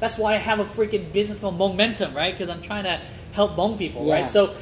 That's why I have a freaking business called Hmongmentum, right? Because I'm trying to help Hmong people, right? So.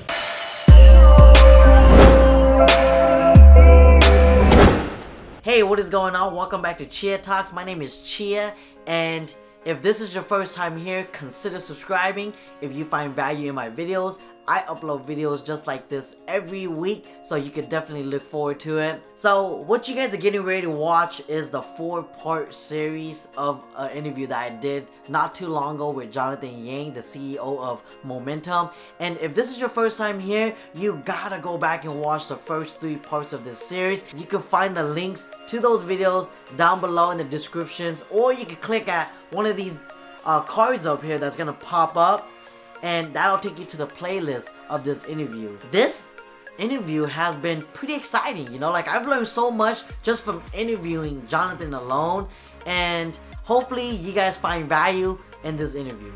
Hey, what is going on? Welcome back to Chia Talks. My name is Chia, and if this is your first time here, consider subscribing if you find value in my videos. I upload videos just like this every week, so you can definitely look forward to it. So what you guys are getting ready to watch is the four-part series of an interview that I did not too long ago with Jonathan Yang, the CEO of Hmongmentum. And if this is your first time here, you gotta go back and watch the first three parts of this series. You can find the links to those videos down below in the descriptions, or you can click at one of these cards up here that's gonna pop up, and that'll take you to the playlist of this interview. This interview has been pretty exciting, you know, like I've learned so much just from interviewing Jonathan alone, and hopefully you guys find value in this interview.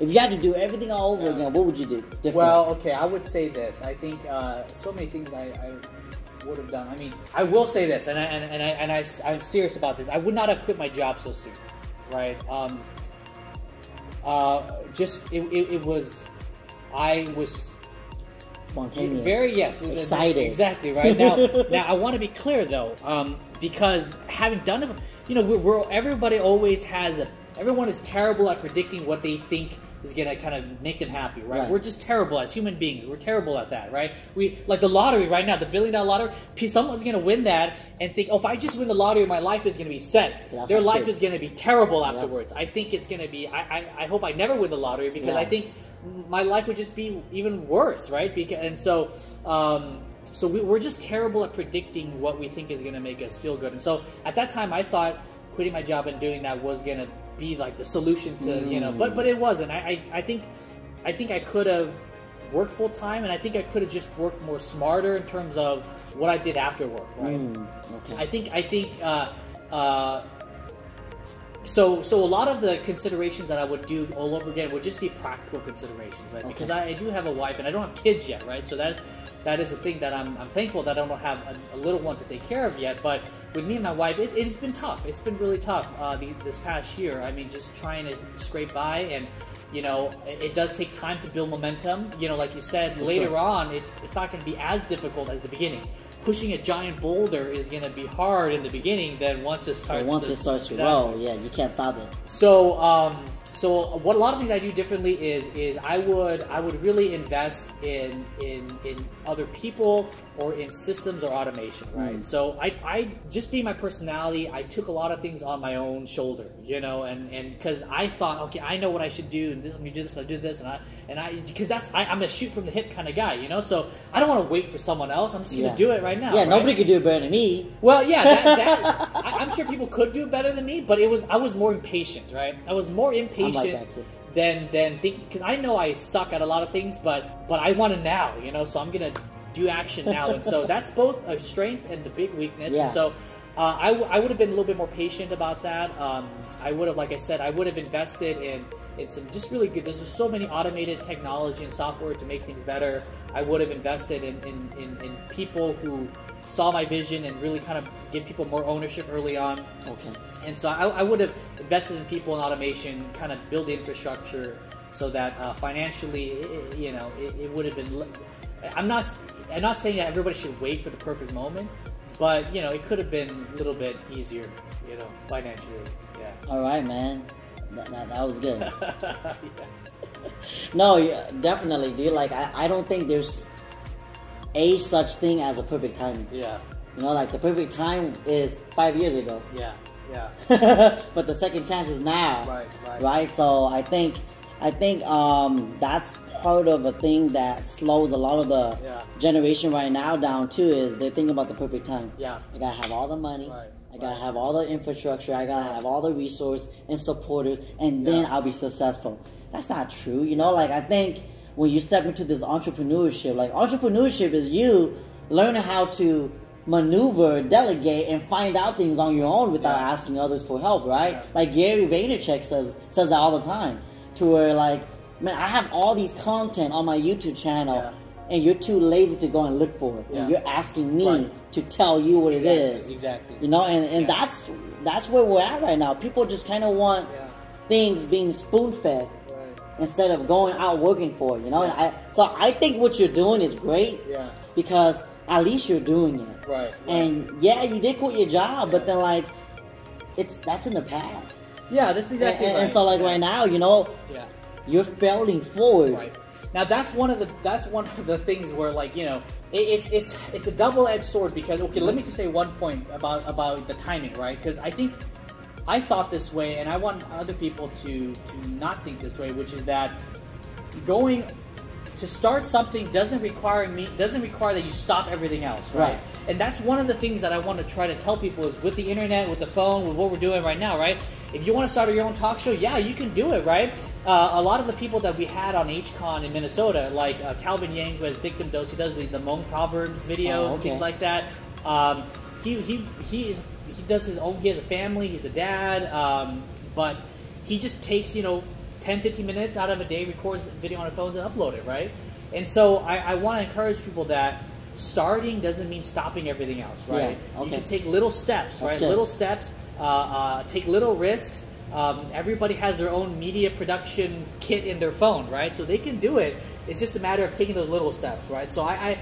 If you had to do everything all over again, what would you do differently? Well, okay, I would say this. I think so many things I would have done. I mean, I will say this, and I'm serious about this. I would not have quit my job so soon, right? I was spontaneous, excited, exactly right now. Now I want to be clear though, because having done it, you know, everybody always has everyone is terrible at predicting what they think is gonna kind of make them happy, right? We're just terrible as human beings. We're terrible at that, right? We like the lottery right now, the $1 billion lottery. Someone's gonna win that and think, oh, if I just win the lottery, my life is gonna be set. That's their life is gonna be terrible afterwards. I think it's gonna be. I hope I never win the lottery, because I think my life would just be even worse, right? Because so we're just terrible at predicting what we think is gonna make us feel good. And so at that time, I thought quitting my job and doing that was gonna be like the solution to, you know, but it wasn't. I think I could have worked full time, and I think I could have just worked more smarter in terms of what I did after work, right? Okay. So a lot of the considerations that I would do all over again would just be practical considerations, right? Okay. Because I do have a wife and I don't have kids yet, right? So that is a thing that I'm thankful that I don't have a little one to take care of yet. But with me and my wife, it's been tough. It's been really tough this past year. I mean, just trying to scrape by, and you know, it does take time to build momentum. You know, like you said, later on, it's not going to be as difficult as the beginning. Pushing a giant boulder is going to be hard in the beginning. Then once it starts to roll, you can't stop it. So. So what a lot of things I do differently is I would really invest in other people or in systems or automation, right? So I just being my personality, I took a lot of things on my own shoulder, you know, and because I thought, okay, I know what I should do, and this, let me do this, I'll do this, and I because that's I'm a shoot from the hip kind of guy, you know, so I don't want to wait for someone else. I'm just gonna do it right now. Yeah, right? Nobody could do it better than me. Well, yeah, that I'm sure people could do better than me, but I was more impatient, right? I was more impatient. Like that too. Then think, because I know I suck at a lot of things, but I want it now, you know. So I'm gonna do action now, and so that's both a strength and the big weakness. Yeah. And so I would have been a little bit more patient about that. I would have, like I said, I would have invested in some just really good. There's just so many automated technology and software to make things better. I would have invested in people who saw my vision and really kind of give people more ownership early on. Okay. And so I would have invested in people and automation, kind of build infrastructure so that financially, you know, it would have been. I'm not saying that everybody should wait for the perfect moment, but you know, it could have been a little bit easier, you know, financially. Yeah. All right, man. That was good. No, yeah, definitely, dude. Like I don't think there's a such thing as a perfect timing. Yeah. You know, like the perfect time is 5 years ago. Yeah. Yeah. But the second chance is now. Right. Right. So I think that's part of a thing that slows a lot of the generation right now down too, is they're thinking about the perfect time. Yeah. I gotta have all the money. Right. I gotta have all the infrastructure. I gotta have all the resources and supporters, and then I'll be successful. That's not true. You know, like I think when you step into this entrepreneurship, like entrepreneurship is you learning how to maneuver, delegate, and find out things on your own without asking others for help, right? Yeah. Like Gary Vaynerchuk says that all the time, to where like, man, I have all these content on my YouTube channel, and you're too lazy to go and look for it, and you're asking me to tell you what it is. Exactly. You know, and that's where we're at right now. People just kind of want things being spoon-fed instead of going out working for it, you know? Yeah. And I think what you're doing is great because at least you're doing it. Right. And you did quit your job, but then like, that's in the past. Yeah, that's exactly right. And so like right now, you know, you're failing forward. Right. Now that's one of the things where, like, you know, it's a double-edged sword, because let me just say one point about the timing, right? Because I think I thought this way, and I want other people to not think this way, which is that going to start something doesn't require that you stop everything else, right? And that's one of the things that I want to try to tell people is, with the internet, with the phone, with what we're doing right now, right? If you want to start your own talk show, you can do it, right? A lot of the people that we had on HCon in Minnesota, like Calvin Yang, who has Dictum Dose, who does the Hmong Proverbs video, things like that. He does his own. He has a family. He's a dad, but he just takes 10-15 minutes out of a day, records a video on their phones and upload it, right? And so I want to encourage people that starting doesn't mean stopping everything else, right? Yeah, you can take little steps, right? Okay. Little steps, take little risks. Everybody has their own media production kit in their phone, right? So they can do it. It's just a matter of taking those little steps, right? So I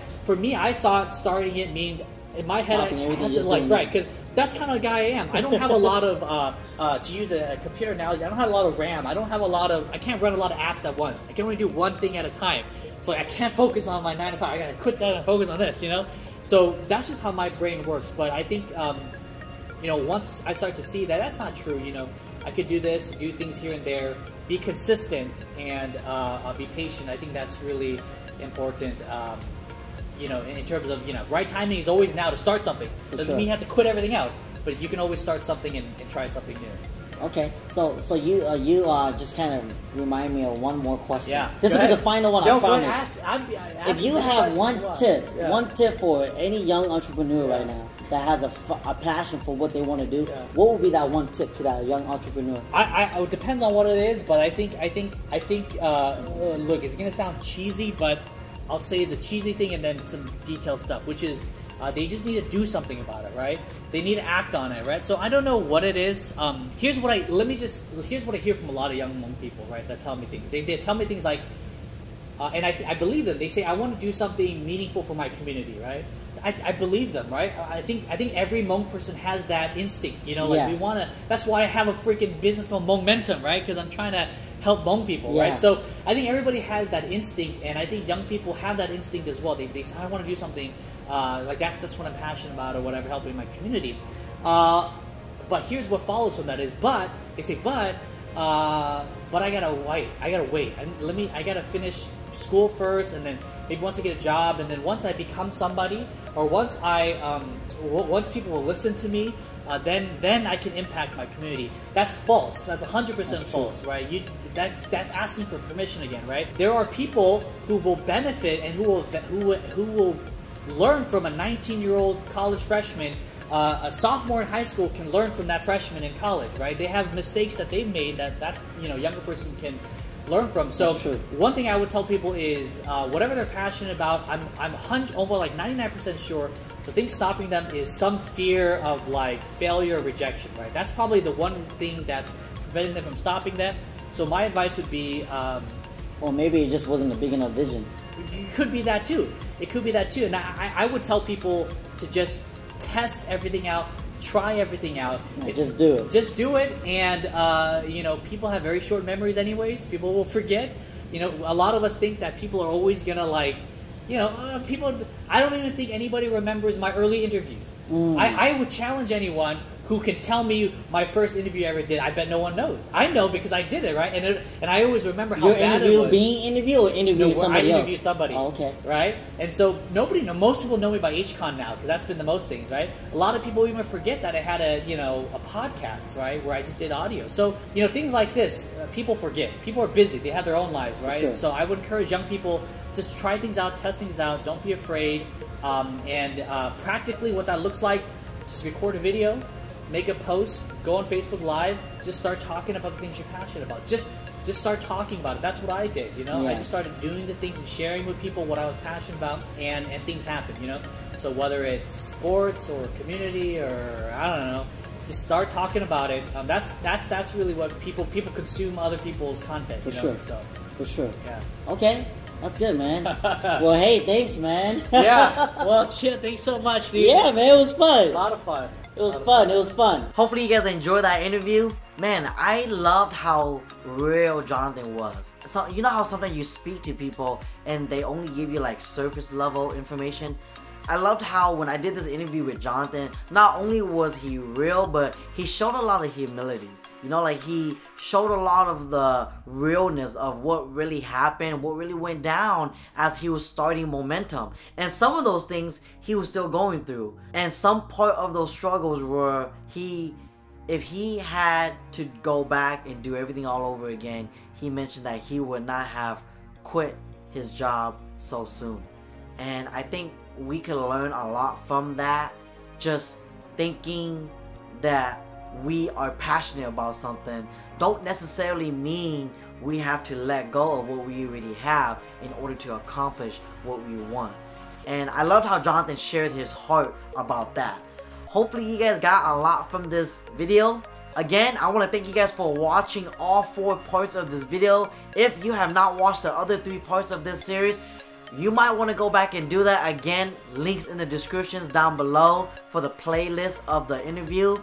thought starting it meant, in my head, stopping I had to like, right, because that's kind of the guy I am. I don't have a lot of, to use a computer analogy, I don't have a lot of RAM. I can't run a lot of apps at once. I can only do one thing at a time. So I can't focus on my 9 to 5. I got to quit that and focus on this, you know? So that's just how my brain works. But I think, once I start to see that that's not true, I could do this, do things here and there, be consistent, and be patient. I think that's really important. In terms of, right timing is always now to start something. Doesn't mean you have to quit everything else, but you can always start something and try something new. Okay, so you just kind of remind me of one more question. Yeah, this will be the final one. I promise. If you have one tip for any young entrepreneur right now that has a passion for what they want to do, what would be that one tip to that young entrepreneur? It depends on what it is, but I think. Look, it's gonna sound cheesy, but I'll say the cheesy thing and then some detailed stuff, which is they just need to do something about it, right? They need to act on it, right? So I don't know what it is. Here's what I hear from a lot of young Hmong people, right? That tell me things. They tell me things like, and I believe them. They say, I want to do something meaningful for my community, right? I believe them, right? I think every Hmong person has that instinct, we want to. That's why I have a freaking business called Hmongmentum, right? Because I'm trying to help Hmong people, right? So I think everybody has that instinct, and I think young people have that instinct as well. They say, I want to do something, like that's what I'm passionate about, or whatever, helping my community. But here's what follows from that is, but I gotta wait. I gotta finish school first, and then maybe once I get a job, and then once I become somebody, or once people will listen to me, then I can impact my community. That's false. That's 100% false, right? That's asking for permission again, right? There are people who will benefit and who will learn from a 19-year-old college freshman. A sophomore in high school can learn from that freshman in college, right? They have mistakes that they've made that younger person can learn from. So one thing I would tell people is whatever they're passionate about, I'm almost like 99% sure the thing stopping them is some fear of like failure or rejection, right? That's probably the one thing that's preventing them from stopping that. So my advice would be, or maybe it just wasn't a big enough vision. It could be that too. And I would tell people to just test everything out. Try everything out. Just do it. Just do it, and people have very short memories, anyways. People will forget. A lot of us think that people are always gonna people. I don't even think anybody remembers my early interviews. I would challenge anyone who can tell me my first interview I ever did. I bet no one knows. I know because I did it, right? And I always remember how bad it was. Your interview being interviewed, or interviewing somebody else? I interviewed somebody. Oh, okay. Right? And so most people know me by HCon now, because that's been the most things, right? A lot of people even forget that I had a podcast, right? Where I just did audio. So, things like this, people forget. People are busy. They have their own lives, right? Sure. So I would encourage young people, just try things out, test things out. Don't be afraid. Practically what that looks like, just record a video. Make a post, go on Facebook Live, just start talking about the things you're passionate about. Just start talking about it. That's what I did, I just started doing the things and sharing with people what I was passionate about, and things happen. So whether it's sports or community or, I don't know, just start talking about it. That's really what people consume other people's content. For sure. So. For sure. Yeah. Okay. That's good, man. Well, hey, thanks, man. Yeah. Well, shit, thanks so much, dude. Yeah, man, it was fun. A lot of fun. It was fun. It was fun. Hopefully, you guys enjoyed that interview. Man, I loved how real Jonathan was. So, you know how sometimes you speak to people and they only give you like surface level information? I loved how when I did this interview with Jonathan, not only was he real, but he showed a lot of humility. You know, like he showed a lot of the realness of what really happened, what really went down as he was starting Hmongmentum. And some of those things he was still going through. And some part of those struggles were if he had to go back and do everything all over again, he mentioned that he would not have quit his job so soon. And I think we could learn a lot from that. Just thinking that we are passionate about something don't necessarily mean we have to let go of what we already have in order to accomplish what we want. And I loved how Jonathan shared his heart about that. Hopefully you guys got a lot from this video. Again, I want to thank you guys for watching all 4 parts of this video. If you have not watched the other 3 parts of this series, you might want to go back and do that again. Links in the descriptions down below for the playlist of the interview.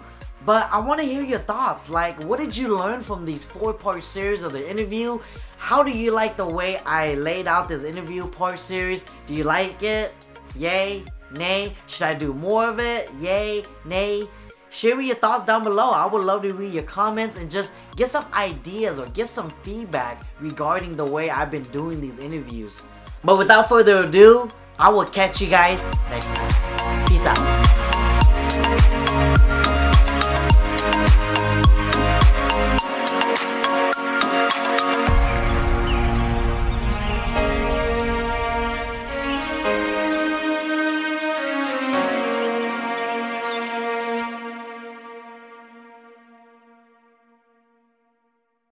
But I want to hear your thoughts. Like, what did you learn from these 4-part series of the interview? How do you like the way I laid out this interview part series? Do you like it? Yay? Nay? Should I do more of it? Yay? Nay? Share me your thoughts down below. I would love to read your comments and just get some ideas or get some feedback regarding the way I've been doing these interviews. But without further ado, I will catch you guys next time. Peace out.